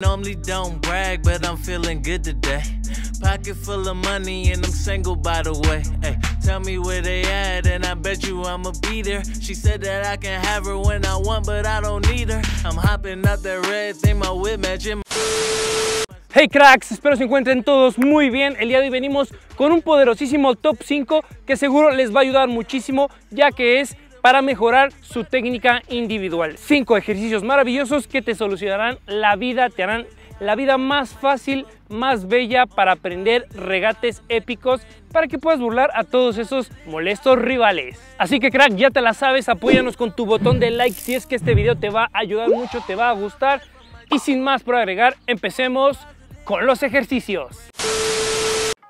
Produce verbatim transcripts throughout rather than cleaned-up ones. Normally don't brag, but I'm feeling good today. Pocket full of money and I'm single, by the way. Hey, tell me where they at and I bet you I'ma be there. She said that I can have her when I want, but I don't need her. I'm hopping up that red thing, my whip matching. Hey cracks, espero se encuentren todos muy bien. El día de hoy venimos con un poderosísimo top cinco que seguro les va a ayudar muchísimo, ya que es para mejorar su técnica individual. Cinco ejercicios maravillosos que te solucionarán la vida, te harán la vida más fácil, más bella para aprender regates épicos para que puedas burlar a todos esos molestos rivales. Así que crack, ya te la sabes, apóyanos con tu botón de like si es que este video te va a ayudar mucho, te va a gustar. Y sin más por agregar, empecemos con los ejercicios.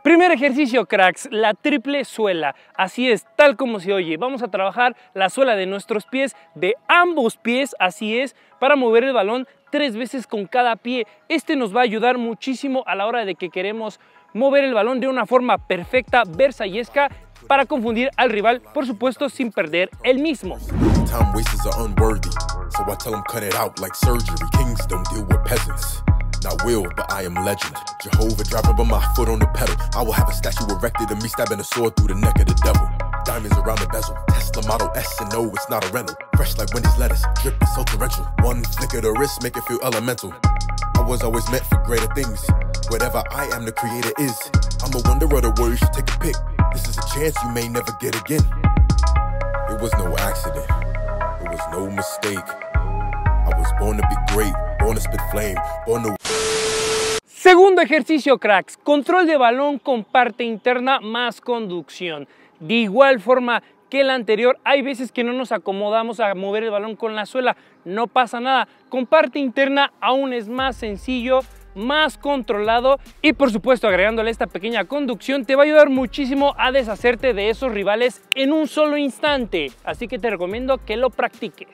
Primer ejercicio, cracks, la triple suela. Así es, tal como se oye. Vamos a trabajar la suela de nuestros pies, de ambos pies, así es, para mover el balón tres veces con cada pie. Este nos va a ayudar muchísimo a la hora de que queremos mover el balón de una forma perfecta, versallesca, para confundir al rival, por supuesto, sin perder el mismo. I will, but I am legend. Jehovah dropping but my foot on the pedal. I will have a statue erected and me stabbing a sword through the neck of the devil. Diamonds around the bezel. Tesla Model S and no, it's not a rental. Fresh like Wendy's lettuce. Drip is so torrential. One flick of the wrist make it feel elemental. I was always meant for greater things. Whatever I am, the creator is. I'm a wonder of the world, you should take a pick. This is a chance you may never get again. It was no accident. It was no mistake. I was born to be great. Born to spit flame. Born to... Segundo ejercicio, cracks, control de balón con parte interna más conducción. De igual forma que el anterior, hay veces que no nos acomodamos a mover el balón con la suela, no pasa nada. Con parte interna aún es más sencillo, más controlado y por supuesto agregándole esta pequeña conducción te va a ayudar muchísimo a deshacerte de esos rivales en un solo instante. Así que te recomiendo que lo practiques.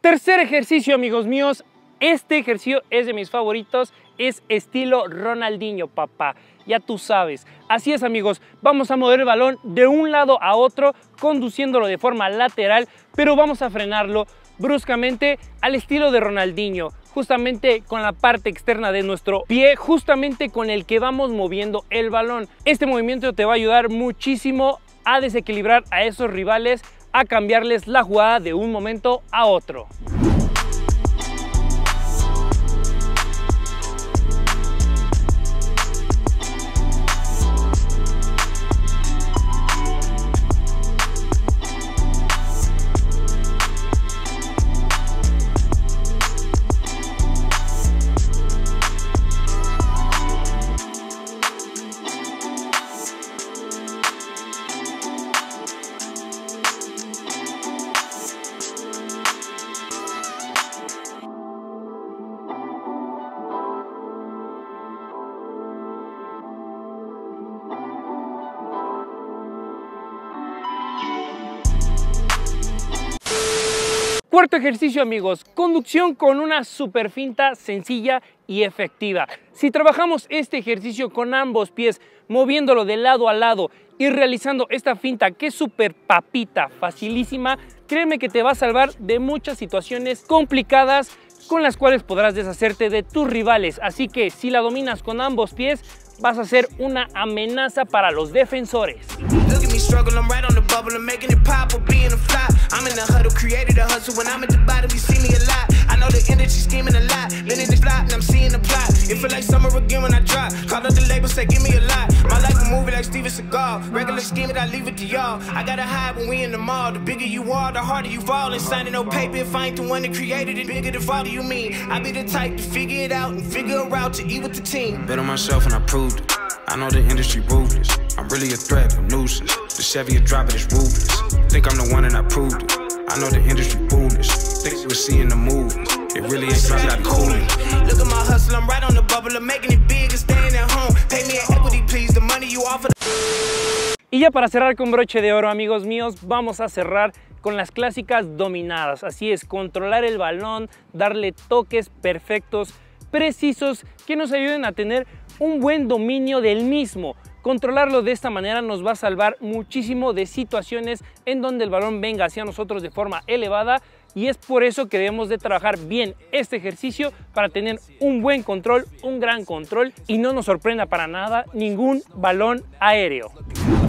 Tercer ejercicio, amigos míos, este ejercicio es de mis favoritos, es estilo Ronaldinho, papá, ya tú sabes. Así es, amigos, vamos a mover el balón de un lado a otro, conduciéndolo de forma lateral, pero vamos a frenarlo bruscamente al estilo de Ronaldinho, justamente con la parte externa de nuestro pie, justamente con el que vamos moviendo el balón. Este movimiento te va a ayudar muchísimo a desequilibrar a esos rivales, a cambiarles la jugada de un momento a otro. Cuarto ejercicio, amigos, conducción con una super finta sencilla y efectiva. Si trabajamos este ejercicio con ambos pies, moviéndolo de lado a lado y realizando esta finta que es súper papita, facilísima, créeme que te va a salvar de muchas situaciones complicadas con las cuales podrás deshacerte de tus rivales. Así que si la dominas con ambos pies, vas a ser una amenaza para los defensores. all the energy scheming a lot. Letting it fly and I'm seeing the plot. It feel like summer again when I drop. Called up the label, say give me a lot. My life a movie like Steven Seagal. Regular scheming, I leave it to y'all. I gotta hide when we in the mall. The bigger you are, the harder you fall. Ain't signing no paper if I ain't the one that created it. Bigger than father you mean. I be the type to figure it out and figure a route to eat with the team. Bet on myself and I proved it. I know the industry ruthless. I'm really a threat, a nuisance. The Chevy a drop it, it's ruthless. Think I'm the one and I proved it. I know the industry foolish. Think we're seeing the move. It really ain't something like cooling. Look at my hustle, I'm right on the bubble. I'm making it big and staying at home. Pay me an equity, please. The money you offer. Y ya para cerrar con broche de oro, amigos míos, vamos a cerrar con las clásicas dominadas. Así es, controlar el balón, darle toques perfectos, precisos, que nos ayuden a tener un buen dominio del mismo. Controlarlo de esta manera nos va a salvar muchísimo de situaciones en donde el balón venga hacia nosotros de forma elevada, y es por eso que debemos de trabajar bien este ejercicio para tener un buen control, un gran control, y no nos sorprenda para nada ningún balón aéreo.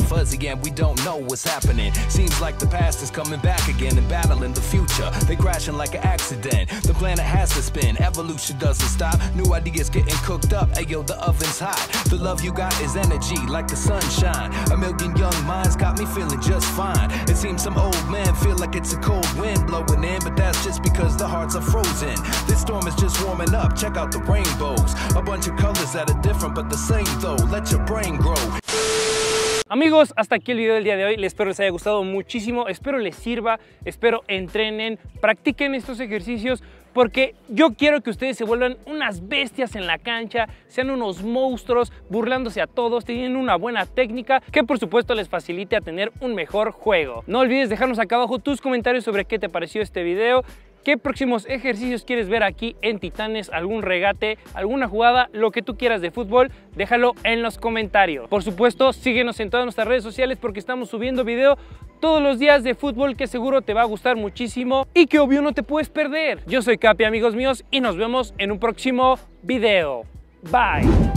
Fuzzy and we don't know what's happening. Seems like the past is coming back again and battling the future. They crashing like an accident. The planet has to spin. Evolution doesn't stop. New ideas getting cooked up. Ayo, the oven's hot. The love you got is energy like the sunshine. A million young minds got me feeling just fine. It seems some old man feel like it's a cold wind blowing in, but that's just because the hearts are frozen. This storm is just warming up. Check out the rainbows. A bunch of colors that are different but the same though. Let your brain grow. Amigos, hasta aquí el video del día de hoy. Les espero les haya gustado muchísimo, espero les sirva, espero entrenen, practiquen estos ejercicios, porque yo quiero que ustedes se vuelvan unas bestias en la cancha, sean unos monstruos, burlándose a todos, tienen una buena técnica que por supuesto les facilite a tener un mejor juego. No olvides dejarnos acá abajo tus comentarios sobre qué te pareció este video. ¿Qué próximos ejercicios quieres ver aquí en Titanes? ¿Algún regate? ¿Alguna jugada? Lo que tú quieras de fútbol, déjalo en los comentarios. Por supuesto, síguenos en todas nuestras redes sociales porque estamos subiendo video todos los días de fútbol que seguro te va a gustar muchísimo y que obvio no te puedes perder. Yo soy Capi, amigos míos, y nos vemos en un próximo video. Bye.